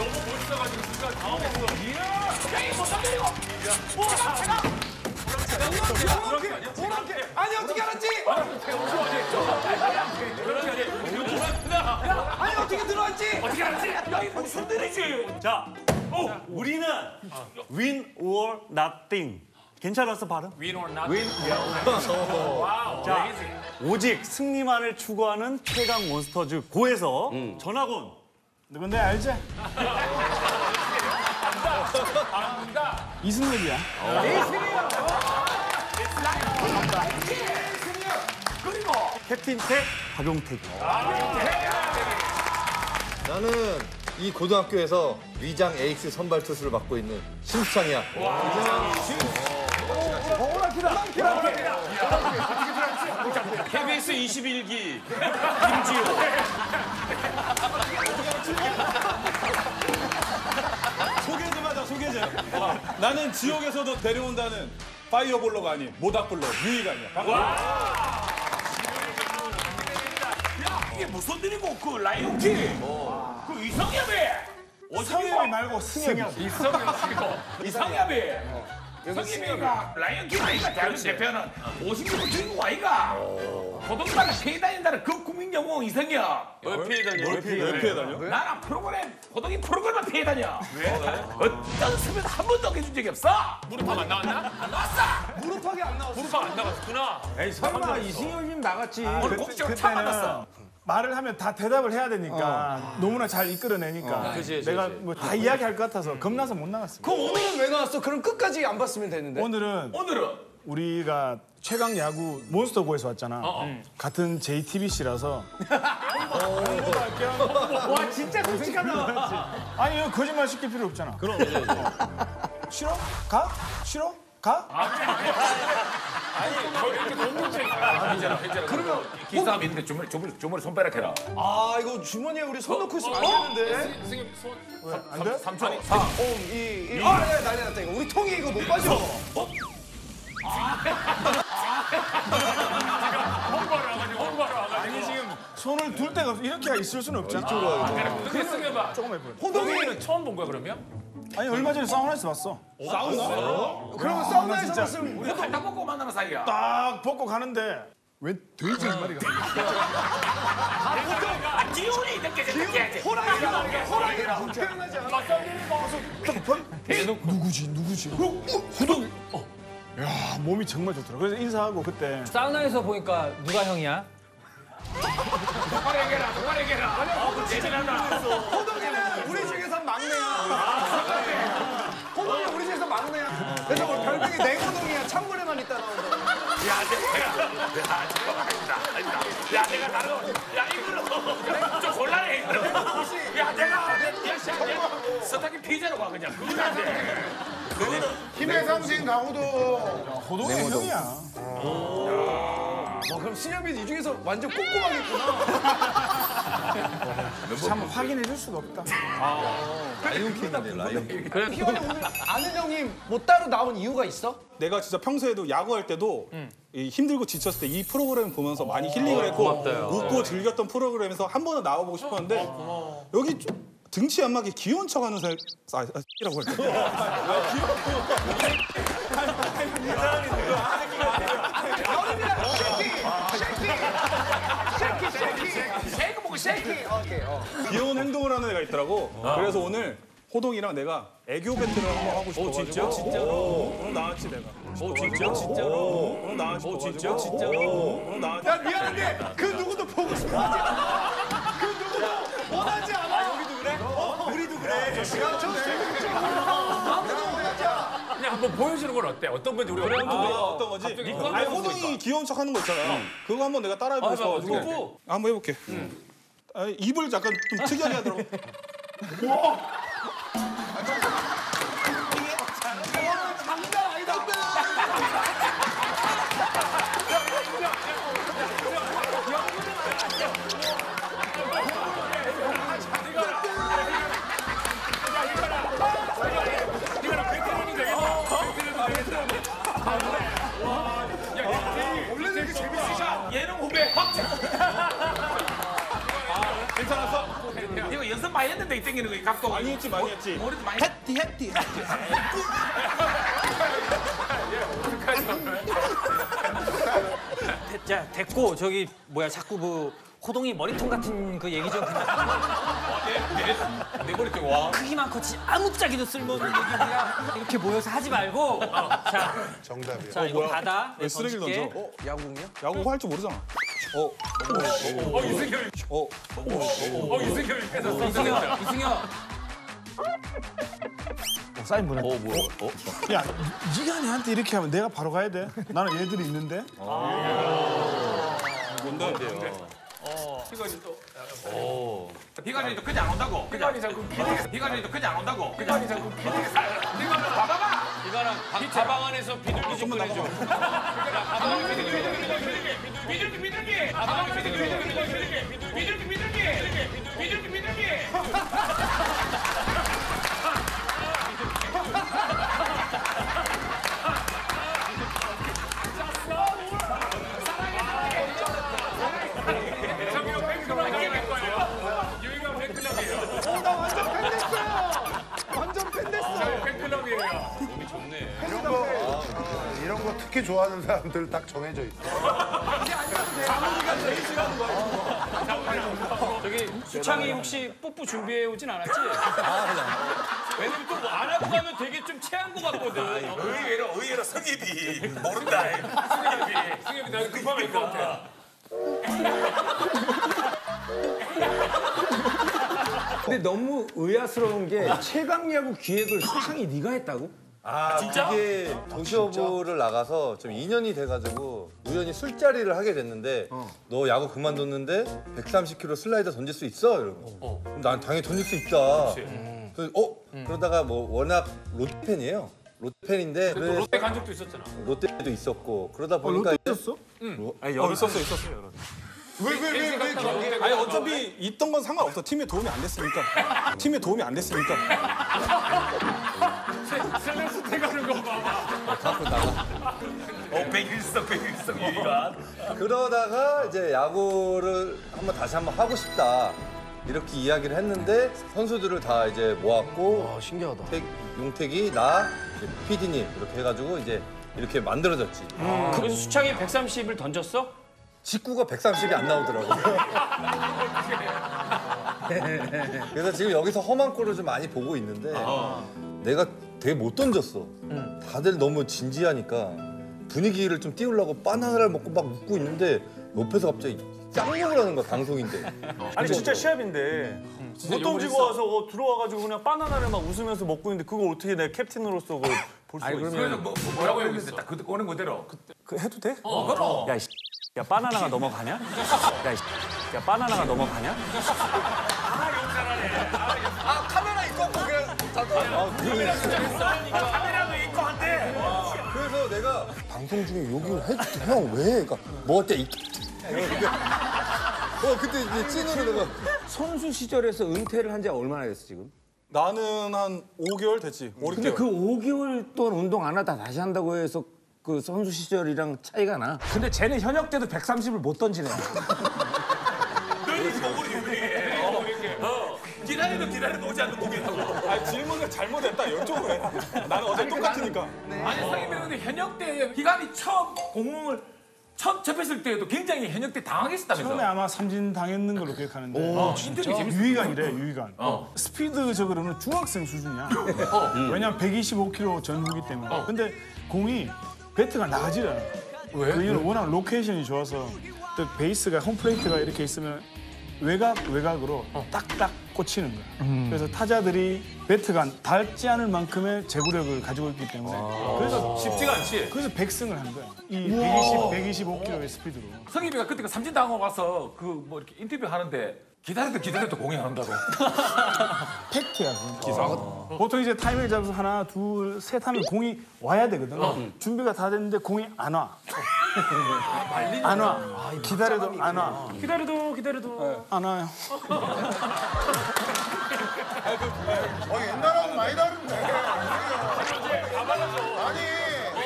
너무 멋있어가지고 진짜 다 먹어. 야이 못살리고. 오랑캐가. 오랑캐. 오랑캐. 아니 어떻게 알았지? 오랑캐 오랑캐. 오랑캐다. 아니 어떻게 들어왔지? 어떻게 알았지? 야 이거 무슨 일이지? 자, 오 우리는 win or nothing. 괜찮았어 발음? Win or nothing. Win or nothing. 자. 오직 승리만을 추구하는 최강 몬스터즈 고에서 전학온 누군데 알지? 안다. 이승엽이야. 이승엽. 이승엽. 그리고 캡틴택 박용택. 나는 이 고등학교에서 위장 AX 선발 투수를 맡고 있는 심수창이야. 호랑키다. KBS 21기 김지호. 소개 좀 하자, 소개 좀. 나는 지옥에서도 데려온다는 파이어볼러가 아닌 모닥불러 유희관이야. 와! 야, 이게 무슨 일이고 그 라이온킹. 그 이성엽이. 이성엽이 말고 승엽이. 이성엽이. 성희이가 라이온킹 아이가 대한민국 대표는 50년 중국 아이가 호동반을 피해 다닌다는 그 국민 영웅 이승엽. 뭘 피해 다녀? 나랑 프로그램 호동이 프로그램만 피해 다녀. 왜? 어떤 수면 한 번도 해준 적이 없어. 무릎팍 안 나왔나? 안 나왔어. 무릎팍이 안 나왔어. 무릎팍 안 나갔구나. 에이 설마 이승엽님 나갔지. 오늘 꼭지로 차 만났어. 말을 하면 다 대답을 해야 되니까 너무나 잘 이끌어내니까 그치, 내가 뭐 다 이야기할 것 같아서 겁나서 못 나갔습니다. 그럼 오늘은 왜 나왔어? 그럼 끝까지 안 봤으면 되는데. 오늘은 우리가 최강 야구 몬스터고에서 왔잖아. 같은 JTBC라서 와 진짜 솔직하다. 아니 거짓말 시킬 필요 없잖아. 그럼 싫어? 가? 싫어? 가? 아니, 저기 이렇게 너무 재밌잖아. 그러면 기사함 있는데 주머니 손빼락 해라. 아, 이거 주머니에 우리 손 넣고 있으면 안 되는데. 선생님, 손. 안 돼? 3초. 4, 5, 2, 1. 아, 난리 났다, 이거. 우리 통이 이거 못 빠져. 아니, 지금 손을 둘 데가 없어. 이렇게 있을 수는 없잖아. 이쪽으로 와야지. 그렇게 쓰면 봐. 조금 예뻐요. 호동이는 처음 본 거야, 그러면? 아니 얼마 전에 사우나에서 봤어. 사우나? 그러면 사우나에서 봤으면 우리 딱 벗고 만나는 사이야. 딱 벗고 가는데 왜 돼지 한 마리가? 아 기운이 느껴지지. 호랑이라. 태어나지 않아. 누구지? 호동이. 야 몸이 정말 좋더라. 그래서 인사하고 그때. 사우나에서 보니까 누가 형이야? 호랑이라. 아니 재미난다. 호동이는 우리 중에서 막내야. 호동이 우리 집에서 막내야. 그래서 뭐 별명이 냉호동이야. 창문에만 있다 나온다. 야, 내가 다른. 야, 이걸로. 좀 곤란해. 야, 내가. 스타킹 피자로 가 그냥. 그건 안 돼. 힘의 상징 강호동. 호동이 형이야. 와, 그럼 신협이 이 중에서 완전 꼼꼼하겠구나. 참 확인해 줄 수가 없다. 라이온킹이네, 라이온킹. 그래, 오늘 아는형님 뭐 따로 나온 이유가 있어? 내가 진짜 평소에도 야구할 때도 이 힘들고 지쳤을 때 이 프로그램 보면서 많이 힐링을 했고 웃고 즐겼던 프로그램에서 한 번은 나와보고 싶었는데 여기 등치 안 맞게 귀여운 척하는 살... X라고 할까? 귀여운 행동을 하는 애가 있더라고. 그래서 오늘 호동이랑 내가 애교 배틀을 한번 하고 싶어가지고. 진짜로? 오늘 나왔지 내가. 진짜로? 오늘 나왔지. 진짜로? 오늘 나왔지. 야 미안한데 그 누구도 보고 싶어하지 않아. 그 누구도 원하지 않아. 아, 여기도 그래? 우리도 그래. 야 저 아무도 원하지 않아. 그냥 한번 보여주는 건 어때? 어떤 건지 우리가. 어떤 거지? 아니 호동이 귀여운 척 하는 거 있잖아. 그거 한번 내가 따라해보고 싶어가지고. 한번 해볼게. 아, 입을 약간 좀 특이하게 하더라고. 우와! 이게 장난 아니다. 이거랑 베트남이 되겠다. 원래 되게 재밌으시다. 예능 후배 확. 괜찮았어? 이거 연습 많이 했는데. 땡땡 땡기는 거야, 각도. 많이 했지, 많이 했지. 머리도 많이 했지. 헥티. 자, 됐고, 저기, 뭐야, 자꾸 그. 호동이 머리통 같은 그 얘기 좀 그냥. 내 머리통 와. 크기만 컸지 아무짝에도 쓸모없는 얘기야. 이렇게 모여서 하지 말고. 자, 정답이야. 자, 이거 받아. 왜 쓰레기를 던져? 야구공이야? 야구공 할 줄 모르잖아. 이승엽이. 이승엽이 뺏었어. 이승엽. 사인 보내. 뭐야? 야, 니가 나한테 이렇게 하면 내가 바로 가야 돼. 나는 얘들이 있는데. 뭔데? 비관이 또. 비관이도 그냥 안 온다고. 비관이 자꾸 비대. 비관이도 그냥 안 온다고. 비관이 자꾸 비대. 비관은 봐봐봐. 비관은 가방 안에서 비둘기 좀 꺼내줘. 가방 비둘기. 가방 비둘기. 특히 좋아하는 사람들 딱 정해져 있어. 이게 아니라도 돼. 자무리가 제일 싫어하는 거야. 저기 수창이 혹시 뽀뽀 준비해 오진 않았지? 왜냐면 또 안 하고 가면 되게 좀 체한 거 같거든. 의외로 승엽이 모른다. 승엽이 나는 급하면 일 것 같아. 근데 너무 의아스러운 게 최강야구 기획을 수창이 네가 했다고? 진짜? 이게 도시어부를 나가서 좀 인연이 돼가지고 우연히 술자리를 하게 됐는데 너 야구 그만뒀는데 130km 슬라이더 던질 수 있어? 이러고 그럼 난 당연히 던질 수 있다. 그래서, 그러다가 뭐 워낙 롯데 팬이에요. 롯데 팬인데 그래, 롯데 간 적도 있었잖아. 롯데도 있었고 그러다 보니까 롯데 있었어? 응. 아니 여기 있었어요. 여러. 왜 경기에 아니 어차피 있던 건 상관없어. 팀에 도움이 안 됐으니까. 슬래스 태가는 거 봐봐. 자꾸 나가. 백일석 유희관. 그러다가 이제 야구를 다시 한번 하고 싶다. 이렇게 이야기를 했는데 선수들을 다 이제 모았고. 와, 신기하다. 용택이, 나, PD님 이렇게 해가지고 이제 이렇게 만들어졌지. 그래서 수창이 130을 던졌어? 직구가 130이 안 나오더라고요. 그래서 지금 여기서 험한 꼴을 좀 많이 보고 있는데 내가 되게 못 던졌어. 다들 너무 진지하니까 분위기를 좀 띄우려고 바나나를 먹고 막 웃고 있는데 옆에서 갑자기 짱욕을 하는 거야, 방송인데. 아니 진짜 시합인데 못 던지고 와서 들어와가지고 그냥 바나나를 막 웃으면서 먹고 있는데 그걸 어떻게 내가 캡틴으로서 그걸 볼 수가 있어. 그래서 뭐라고 얘기했어? 딱 그때 오는 그대로. 그 해도 돼? 그럼. 야, 바나나가 넘어가냐? 야, 바나나가 넘어가냐? 아, 카메라 있고 그냥 카메라도 있고 한데. 그래서 내가 방송 중에 여기를 해줄게. 형 왜? 그러니까 뭐 어때? 그때 이제 찐으로 내가 선수 시절에서 은퇴를 한 지 얼마나 됐어 지금? 나는 한 5개월 됐지. 근데 그 5개월 동안 운동 안 하다 다시 한다고 해서 그 선수 시절이랑 차이가 나. 근데 쟤는 현역 때도 130을 못 던지네. 기다리도 오지 않는 고기라고. 아, 질문을 잘못했다. 여쭤보래. 나는 어제 똑같으니까. 아니, 상임병원은 현역 때 희관이 처음 공공을 처음 접했을 때도 굉장히 현역 때 당황했었다면서. 처음에 아마 삼진 당했는 걸로 기억하는데. 인터뷰 재밌었어. 유희관이래, 유희관. 스피드적으로는 중학생 수준이야. 왜냐면 125km 전후기 때문에. 근데 공이 배트가 나가질 않아. 왜? 그 이유는 워낙 로케이션이 좋아서 또 베이스가 홈플레이트가 이렇게 있으면 외곽으로 딱딱 꽂히는 거야. 그래서 타자들이 배트가 닿지 않을 만큼의 제구력을 가지고 있기 때문에. 그래서 쉽지가 않지. 그래서 100승을 한 거야. 이 125km의 스피드로. 성희비가 그때 그 삼진 당하고 와서 그 뭐 이렇게 인터뷰 하는데 기다려도 공이 안 온다고. 팩트야. 기사. 보통 이제 타이밍을 잡아서 하나, 둘, 셋 하면 공이 와야 되거든. 준비가 다 됐는데 공이 안 와. 안 와. 기다려도 안 와. 기다려도 안 와요. 옛날하고 많이 다른데. 아니,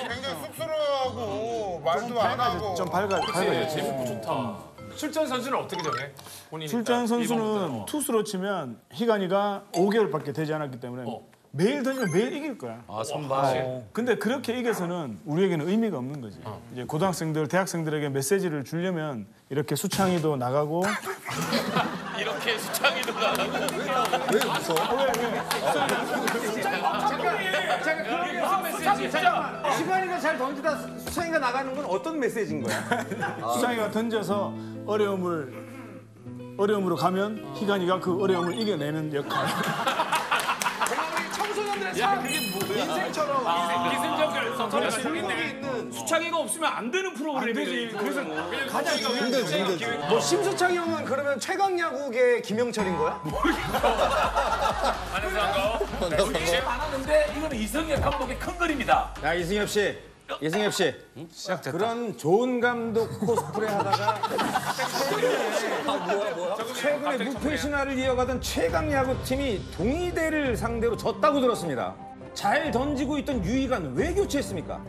굉장히 쑥스러워하고 말도 안 하고. 좀 밝아졌지. 좋다. 출전 선수는 어떻게 정해? 본인이 출전 선수는 투수로 치면 희관이가 5개월밖에 되지 않았기 때문에 매일 던지면 매일 이길 거야. 아, 선발. 근데 그렇게 이겨서는 우리에게는 의미가 없는 거지. 이제 고등학생들, 대학생들에게 메시지를 주려면 이렇게 수창이도 나가고 이렇게 수창이도 나가고 왜 웃어? 시간이가 잘 던지다 수창이가 나가는 건 어떤 메시지인 거야? 수창이가 던져서 어려움으로 가면 희관이가 그 어려움을 이겨내는 역할. 야, 그게 뭐야? 인생처럼 기승전결 서툴러가지고 있는 수창이가 없으면 안 되는 프로그램이지. 그래서 가장 중요한 기회가. 뭐 심수창이 형은 그러면 최강 야구계 김영철인 거야? 안녕하세요. 이게 많았는데 이건 이승엽 감독의 큰 그림이다. 야, 이승엽 씨, 이승엽 씨. 시작됐다. 그런 좋은 감독 코스프레 하다가 최근에 무패 신화를 이어가던 최강 야구팀이 동의대를 상대로 졌다고 들었습니다. 잘 던지고 있던 유희관 왜 교체했습니까?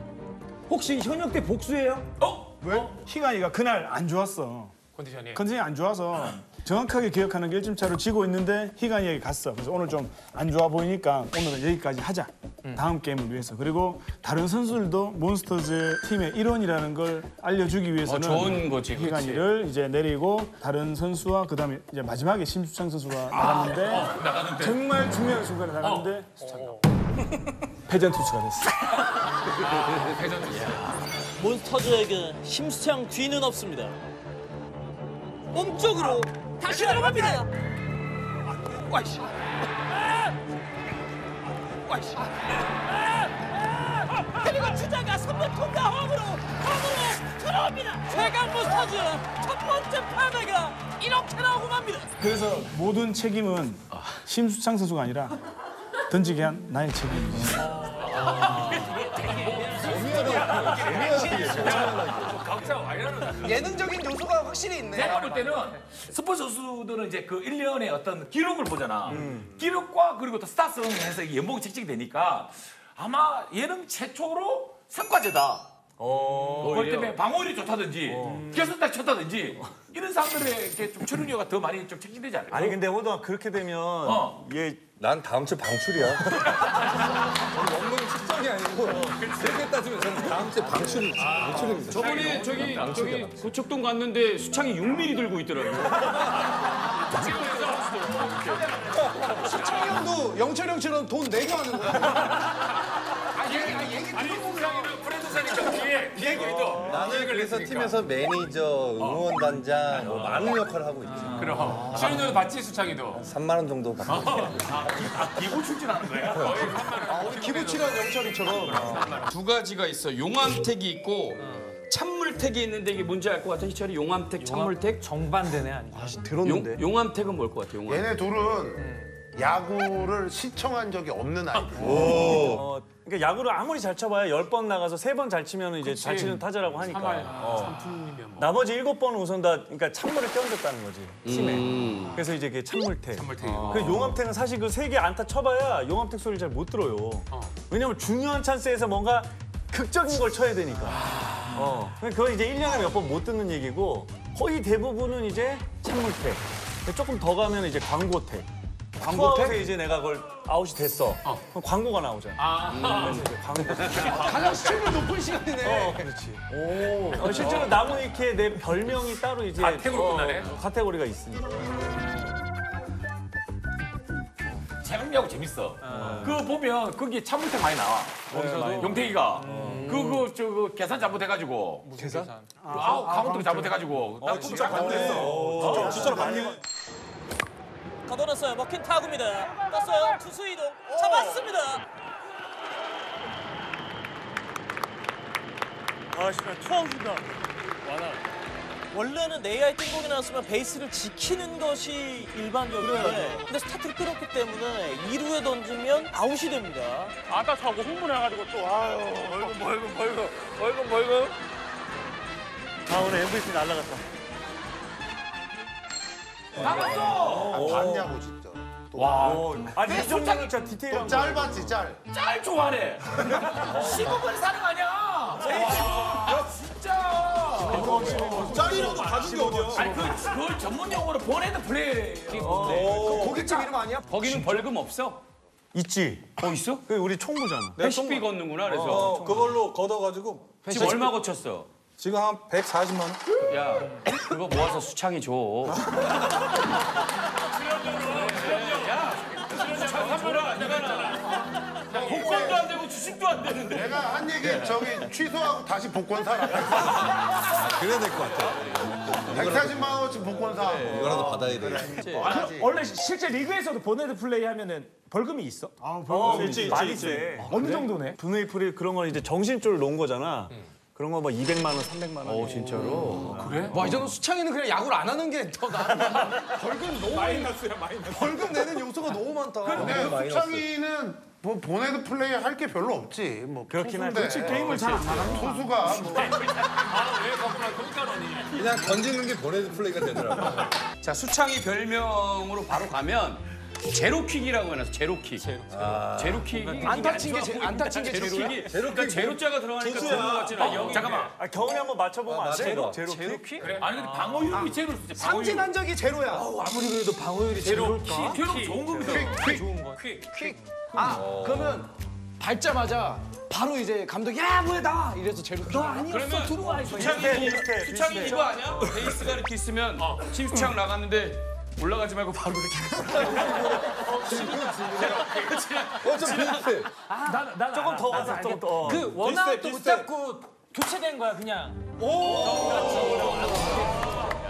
혹시 현역 때 복수예요? 어? 왜? 희관이가 그날 안 좋았어. 컨디션이 안 좋아서 정확하게 기억하는 게 1점차로 지고 있는데 희관이에게 갔어. 그래서 오늘 좀 안 좋아 보이니까 오늘은 여기까지 하자. 다음 게임을 위해서. 그리고 다른 선수들도 몬스터즈 팀의 일원이라는 걸 알려주기 위해서는 좋은 거지, 희관이를 이제 내리고 다른 선수와 그다음에 이제 마지막에 심수창 선수가 나갔는데 정말 중요한 순간에 나갔는데 패전투수가 됐어. 패전투수. 몬스터즈에게 심수창 뒤는 없습니다. 몸쪽으로 다시 들어갑니다. 와이씨. 와이씨. 그리고 주자가 3번 통과 홈으로 들어갑니다. 최강 몬스터즈 첫 번째 패배가 이렇게 나오고 맙니다. 그래서 모든 책임은 심수창 선수가 아니라 던지게 한 나의 책임입니다. 예능적인 요소가 확실히 있네. 내가 볼 때는 스포츠 선수들은 이제 그 1년의 어떤 기록을 보잖아. 기록과 그리고 또 스타성을 해서 연봉이 책정이 되니까 아마 예능 최초로 성과제다. 그것 때문에 방어율이 좋다든지 개선딱 쳤다든지 이런 사람들에게 좀 출연료가 더 많이 좀 책정되지 않을까? 아니 근데 호동아 그렇게 되면 얘 난 다음 주에 방출이야. 원고는 측정이 아니고 그렇게 따지면 저는 다음 주에 방출입니다. 저번에 저기 고척동 갔는데 수창이 6mm 들고 있더라고요. 수창이 형도 영철 형처럼 돈 내고 하는 거야. 얘기 들어보면 프로듀서니까 비행기도 나는 그래서 팀에서 매니저, 응원단장 뭐 많은 역할을 하고 있지. 그럼 출연료도 받지 수창이도? 3만 원 정도 받는 거야. 기부 출진하는 거야? 거의 3만 원. 우리 기부 출연 영철이처럼. 두 가지가 있어. 용암택이 있고 찬물택이 있는데 이게 뭔지 알 것 같아? 희철이 용암택, 찬물택? 정반대네 아니야? 아, 들었는데. 용암택은 뭘 것 같아? 용암. 얘네 둘은 야구를 시청한 적이 없는 아이들. 그러니까 야구를 아무리 잘 쳐봐야 10번 나가서 3번 잘 치면 이제 잘 치는 타자라고 하니까. 뭐. 나머지 7번 우선 다 그러니까 찬물을 끼얹었다는 거지 팀에. 그래서 이제 그 찬물택. 그 용암택은 사실 그 3개 안타 쳐봐야 용암택 소리를 잘 못 들어요. 왜냐면 중요한 찬스에서 뭔가 극적인 걸 쳐야 되니까. 그건 이제 1년에 몇 번 못 듣는 얘기고 거의 대부분은 이제 찬물택. 조금 더 가면 이제 광고택. 광고에 이제 내가 그걸 아웃이 됐어. 그럼 광고가 나오잖아. 가장 시청률 높은 시간이네. 그렇지. 오. 실제로 나무위키에 내 별명이 따로 이제 카테고리가 있습니다. 재밌냐고 재밌어. 그거 보면 거기에 찬물택 많이 나와. 용택이가. 그거 계산 잘못해가지고. 계산? 카운트 잘못해가지고. 나 진짜 반대했어. 진짜로 반대. 가버렸어요. 먹힌 타구입니다. 떴어요. 투수 이동. 잡았습니다. 아, 진짜 투아웃이다. 와나. 원래는 내야에 뜬공이 나왔으면 베이스를 지키는 것이 일반적인데 근데 스타트를 끊었기 때문에 2루에 던지면 아웃이 됩니다. 아따 차고 흥분해가지고 또 아유, 멀고. 아, 오늘 MVP 날라갔다. 나갔어! 봤냐고 진짜. 와. 아니 손장이 진짜 디테일한. 짧았지 짧. 짧 좋아해. 15분 사는 거 아니야? 야 진짜. 짜리라도 가진 게 어디야? 아니 그걸 전문 용어로 번외는 플레이예요. 고깃집 이름 아니야? 거기는 벌금 없어? 있지. 있어? 그 우리 총무잖아. 회식비 걷는구나 그래서. 그걸로 걷어가지고. 지금 얼마 거쳤어? 지금 한 140만 원? 야, 그거 모아서 수창이 줘. 복권도 안 되고 주식도 안 되는데. 내가 한 얘기 저기 취소하고 다시 복권 사라. 그래야 될 것 같아. 140만 원씩 복권 사. 이거라도 받아야 돼. 원래 실제 리그에서도 번외드 플레이하면은 벌금이 있어? 아, 벌금 있지. 어느 정도네? 번외드 플레이 그런 건 이제 정신줄을 놓은 거잖아. 그런 거 뭐 200만 원, 300만 원. 오, 진짜로? 그래? 와, 이 정도 수창이는 그냥 야구를 안 하는 게 더 나아. 벌금 너무 마이너스야, 마이너스. 벌금 내는 요소가 너무 많다. 근데 수창이는 뭐 보내도 플레이 할 게 별로 없지. 뭐 그렇긴 한데. 그렇지, 게임을 잘 안 하는 소수가. 아, 왜 거꾸로 똥까러니. 그냥 던지는 게 보내도 플레이가 되더라고. 자, 수창이 별명으로 바로 가면 제로킥이라고 해놔서 제로킥. 제로킥. 안 다친 게 제로킥이. 제로킥. 제로자가 들어가니까 좋은 것 같진 않아. 잠깐만. 경훈이 한번 맞춰보면 안 돼? 제로킥? 아니 근데 방어율이 제로일 수 있어. 상진한 적이 제로야. 아무리 그래도 방어율이 제로일까? 제로킥 좋은 겁니다. 퀵. 아 그러면 밟자마자 바로 이제 감독이 야 뭐야 나 이래서 제로킥. 너 아니었어 들어와. 수창이 이거 아니야? 베이스가 이렇게 있으면 심수창 나갔는데 올라가지 말고 바로 이렇게. 어쩜 비슷해. 난 조금 더 가서 조금 더. 그 원아웃도 못 잡고 교체된 거야 그냥.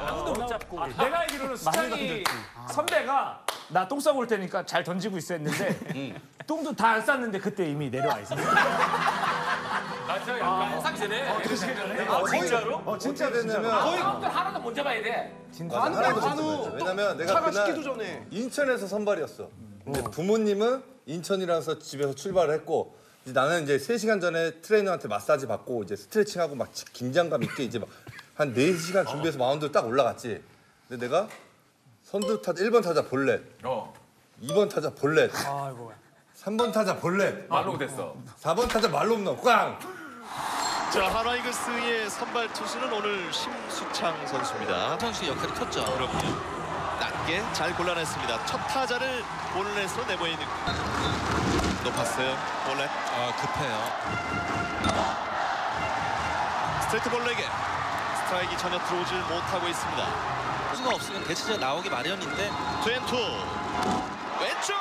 아무도 못 잡고. 내가 알기로는 수창이 선배가 나 똥 싸고 올 테니까 잘 던지고 있어 했는데 똥도 다 안 쌌는데 그때 이미 내려와 있었어. 나 진짜 약간 해상제네. 진짜로? 진짜 됐냐면 거의 하나도 못 잡아야 돼. 한우 왜냐면 내가 그날 인천에서 선발이었어. 근데 부모님은 인천이라서 집에서 출발을 했고 이제 나는 이제 3시간 전에 트레이너한테 마사지 받고 이제 스트레칭하고 막 긴장감 있게 이제 막 한 4시간 준비해서 마운드로 딱 올라갔지. 근데 내가 선두 타자 1번 타자 볼넷. 2번 타자 볼넷. 아이고. 3번 타자 볼넷. 말로 됐어. 4번 타자 말로 넣어. 꽝. 자, 하나이글스의 선발 투수는 오늘 심수창 선수입니다. 선수의 역할이 컸죠. 그럼요. 낮게 잘 골라냈습니다. 첫 타자를 볼넷으로 내보이는. 높았어요. 볼넷. 급해요. 스트레이트 볼넷에 스트라이크가 전혀 들어오질 못하고 있습니다. 수가 없으면 대체자 나오기 마련인데. 투앤투. 왼쪽.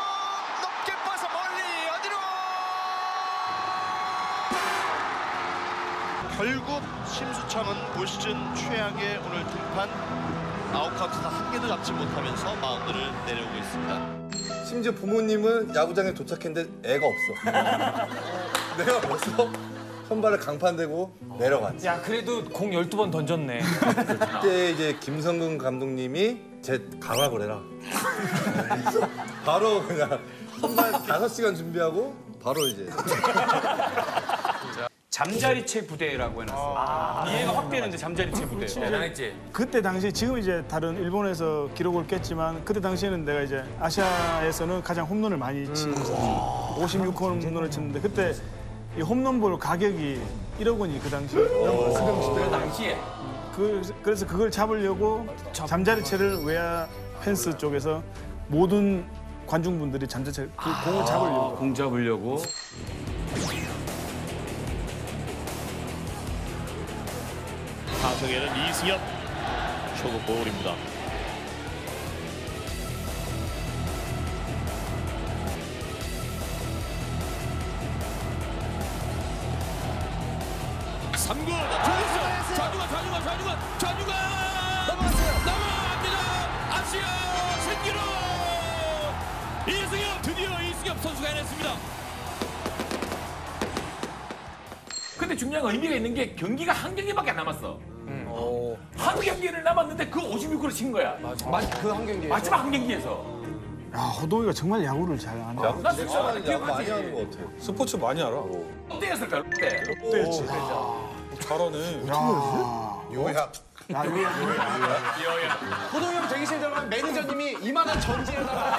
결국 심수창은 올 시즌 최악의 오늘 등판 아웃카운트가 한 개도 잡지 못하면서 마운드를 내려오고 있습니다. 심지어 부모님은 야구장에 도착했는데 애가 없어. 내가 벌써 선발을 강판되고 내려갔지. 야 그래도 공 12번 던졌네. 그때 이제 김성근 감독님이 쟤 강화를 해라. 바로 그냥 선발 5시간 준비하고 바로 이제. 잠자리채 부대라고 해놨어요. 이해가 확 되는데 잠자리채 부대. 대단했지. 그때 당시 지금 이제 다른 일본에서 기록을 깼지만 그때 당시에는 내가 이제 아시아에서는 가장 홈런을 많이 치는 56홈 홈런을 쳤는데 그때 이 홈런볼 가격이 1억 원이 그 당시에. 그 당시에. 그래서 그걸 잡으려고 잠자리채를 외야 펜스 쪽에서 모든 관중분들이 잠자리채 그 공을 잡으려고. 공 잡으려고. 타석에는 이승엽 초구 볼입니다. 삼구 좌중간 좌중간 넘어갑니다. 아시아 신기록 이승엽 드디어 이승엽 선수가 해냈습니다. 근데 중요한 의미가 있는 게 경기가 한 경기밖에 안 남았어. 한 경기를 남았는데 그 56구를 친 거야. 맞아. 그 한 경기. 마지막 한 경기에서. 야, 호동이가 정말 야구를 잘 아네. 나 진짜 많이 하는 것 같아. 스포츠 많이 알아. 롯데였을까? 롯데였지. 잘하네. 어떻게 요약. 호동이 형 대기실에 들어가면 매니저님이 이만한 전지에다가.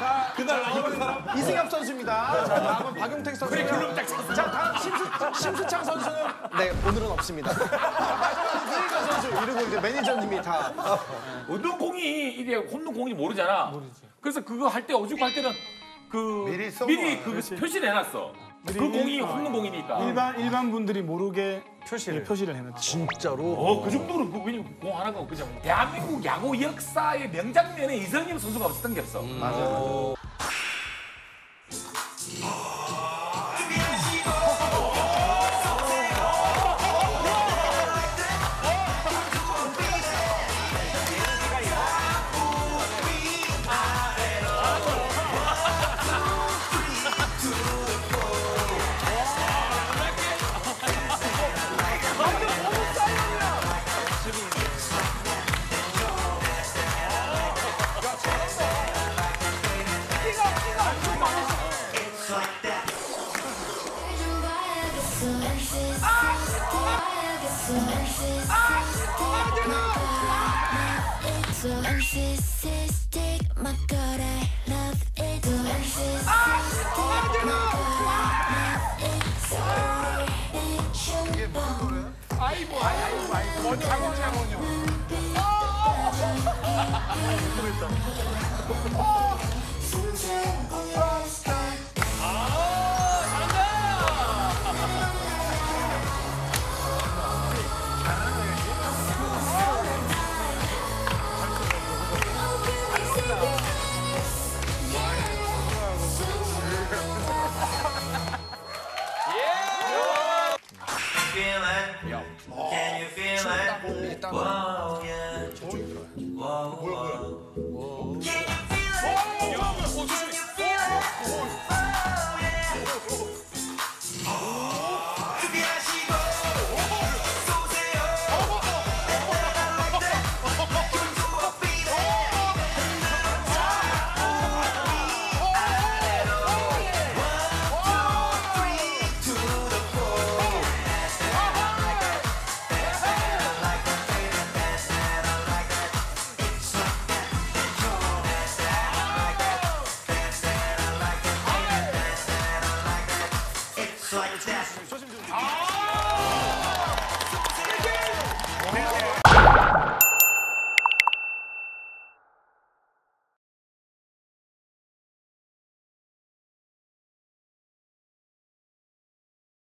자. 그날 나오는 사람 이승엽 선수입니다. 자, 다음은 박용택 선수. 그래, 글로 딱 찼어. 자, 다음 심수창 선수는 네, 오늘은 없습니다. 마지막으로 유희관 선수 이러고 이제 매니저님이 다 어떤 공이 이게 홈런 공인지 모르잖아. 모르지. 그래서 그거 할 때 어죽할 때는 그 미리 그 표시를 해놨어. 그 공이 홈런 공이니까. 일반 분들이 모르게 표시를 해놨어. 진짜로. 그 정도로 공 하나가 없죠. 대한민국 야구 역사의 명장면에 이승엽 선수가 없었던 게 없어. 맞아. Like that.